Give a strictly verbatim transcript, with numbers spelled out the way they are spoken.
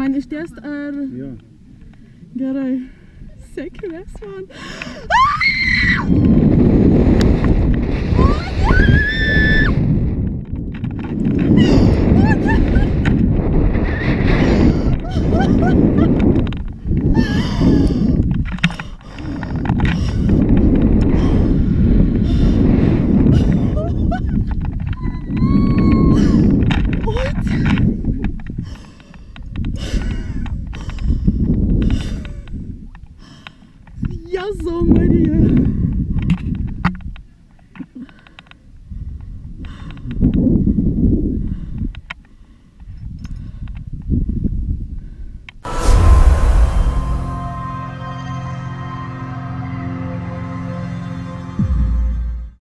mine is just er... Ja. Garay. Sick, this one.